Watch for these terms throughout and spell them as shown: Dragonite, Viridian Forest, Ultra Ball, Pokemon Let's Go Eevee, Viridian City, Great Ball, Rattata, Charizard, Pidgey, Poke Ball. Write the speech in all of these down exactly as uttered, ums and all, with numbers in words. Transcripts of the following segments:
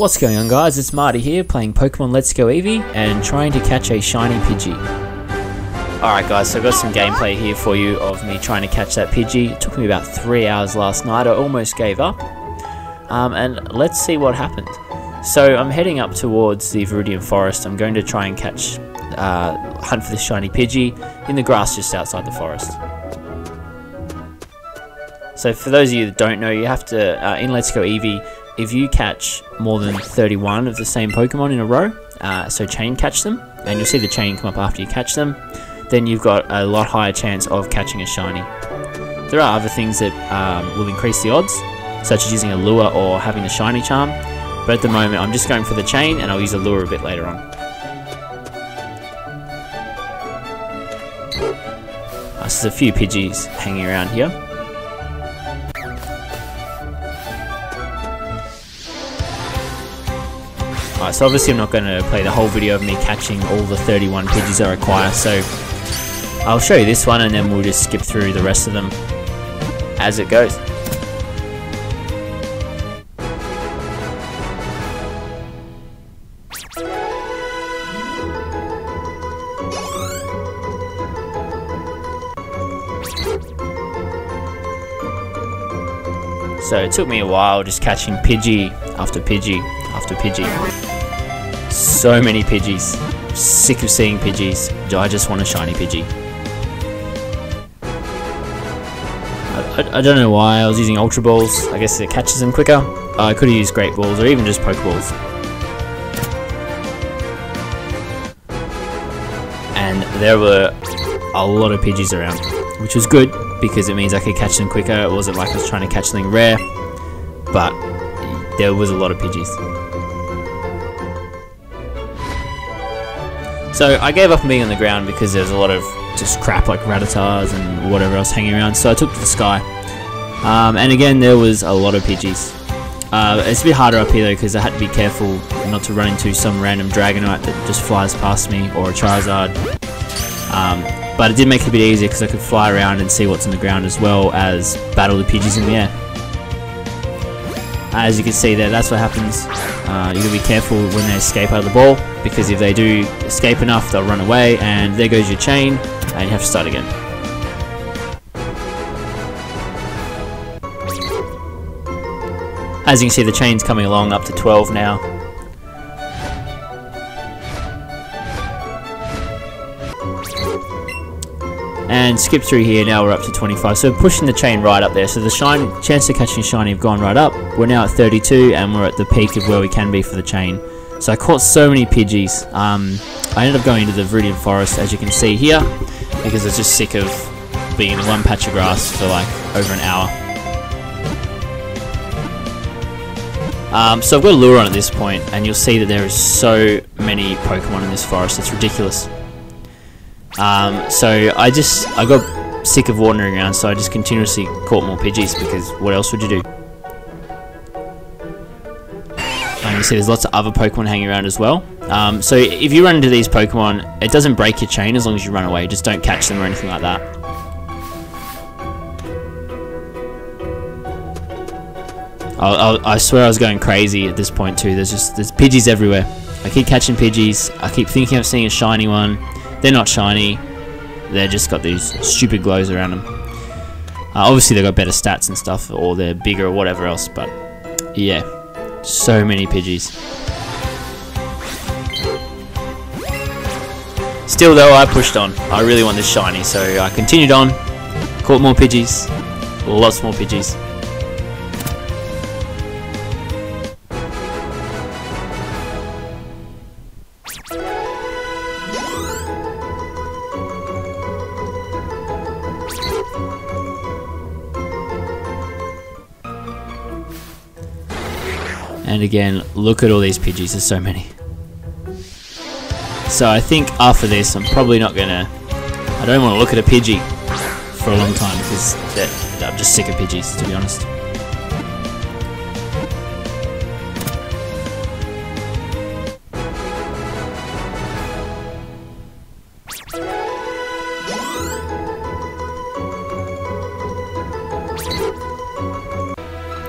What's going on, guys? It's Marty here playing Pokemon Let's Go Eevee and trying to catch a shiny Pidgey. Alright guys, so I've got some gameplay here for you of me trying to catch that Pidgey. It took me about three hours last night. I almost gave up. Um, and let's see what happened. So I'm heading up towards the Viridian Forest. I'm going to try and catch, uh, hunt for this shiny Pidgey in the grass just outside the forest. So for those of you that don't know, you have to, uh, in Let's Go Eevee, if you catch more than thirty-one of the same Pokemon in a row, uh, so chain catch them, and you'll see the chain come up after you catch them, then you've got a lot higher chance of catching a shiny. There are other things that um, will increase the odds, such as using a lure or having a shiny charm, but at the moment I'm just going for the chain and I'll use a lure a bit later on. Uh, so there's a few Pidgeys hanging around here. Alright, so obviously I'm not going to play the whole video of me catching all the thirty-one Pidgeys I require, so I'll show you this one and then we'll just skip through the rest of them as it goes. So it took me a while just catching Pidgey after Pidgey after Pidgey. So many Pidgeys. I'm sick of seeing Pidgeys. I just want a shiny Pidgey. I, I, I don't know why I was using Ultra Balls. I guess it catches them quicker. Uh, I could have used Great Balls or even just Poke Balls. And there were a lot of Pidgeys around, which was good because it means I could catch them quicker. It wasn't like I was trying to catch something rare, but there was a lot of Pidgeys. So I gave up on being on the ground because there was a lot of just crap like Rattatas and whatever else hanging around, so I took to the sky. Um, and again, there was a lot of Pidgeys. Uh, it's a bit harder up here though because I had to be careful not to run into some random Dragonite that just flies past me, or a Charizard. Um, but it did make it a bit easier because I could fly around and see what's on the ground as well as battle the Pidgeys in the air. As you can see there, that's what happens. Uh, you gotta be careful when they escape out of the ball, because if they do escape enough, they'll run away, and there goes your chain, and you have to start again. As you can see, the chain's coming along up to twelve now. And skip through here, now we're up to twenty-five, so pushing the chain right up there, so the shine, chance of catching shiny have gone right up. We're now at thirty-two and we're at the peak of where we can be for the chain. So I caught so many Pidgeys. um, I ended up going into the Viridian Forest, as you can see here, because I was just sick of being in one patch of grass for like over an hour. Um, so I've got a lure on at this point, and you'll see that there is so many Pokemon in this forest, it's ridiculous. Um, so I just, I got sick of wandering around, so I just continuously caught more Pidgeys because what else would you do? And you see there's lots of other Pokemon hanging around as well. Um, so if you run into these Pokemon, it doesn't break your chain as long as you run away. Just don't catch them or anything like that. I, I, I swear I was going crazy at this point too. There's just, there's Pidgeys everywhere. I keep catching Pidgeys. I keep thinking I'm seeing a shiny one. They're not shiny, they're just got these stupid glows around them. Uh, obviously they've got better stats and stuff, or they're bigger or whatever else, but yeah, so many Pidgeys. Still though, I pushed on. I really want this shiny, so I continued on, caught more Pidgeys, lots more Pidgeys. And again, look at all these Pidgeys, there's so many. So I think after this, I'm probably not gonna, I don't want to look at a Pidgey for a long time, because I'm just sick of Pidgeys, to be honest.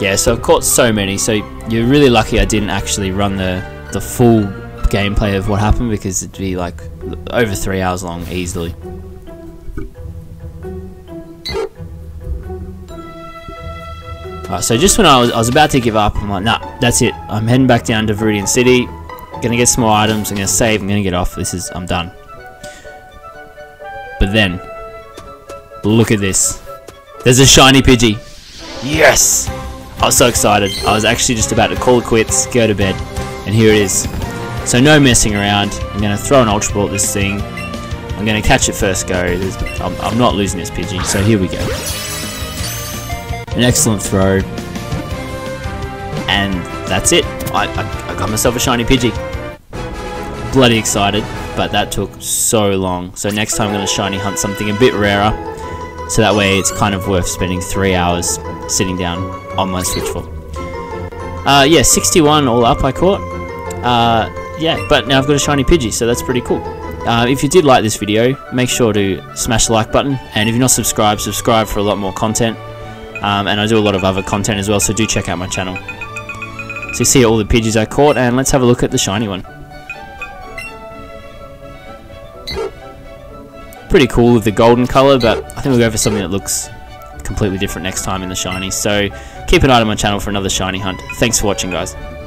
Yeah, so I've caught so many, so you're really lucky I didn't actually run the, the full gameplay of what happened, because it'd be like over three hours long easily. Alright, so just when I was, I was about to give up, I'm like, nah, that's it. I'm heading back down to Viridian City, gonna get some more items, I'm gonna save, I'm gonna get off, this is, I'm done. But then, look at this. There's a shiny Pidgey. Yes! I was so excited. I was actually just about to call it quits, go to bed, and here it is. So no messing around. I'm gonna throw an Ultra Ball at this thing. I'm gonna catch it first go. I'm, I'm not losing this Pidgey, so here we go. An excellent throw. And that's it. I, I, I got myself a shiny Pidgey. Bloody excited, but that took so long. So next time I'm gonna shiny hunt something a bit rarer. So that way it's kind of worth spending three hours sitting down on my Switchful. Uh, yeah, sixty-one all up I caught. Uh, yeah, but now I've got a shiny Pidgey, so that's pretty cool. Uh, if you did like this video, make sure to smash the like button. And if you're not subscribed, subscribe for a lot more content. Um, and I do a lot of other content as well, so do check out my channel. So you see all the Pidgeys I caught, and let's have a look at the shiny one. Pretty cool with the golden color, but I think we'll go for something that looks completely different next time in the shiny. So keep an eye on my channel for another shiny hunt. Thanks for watching, guys.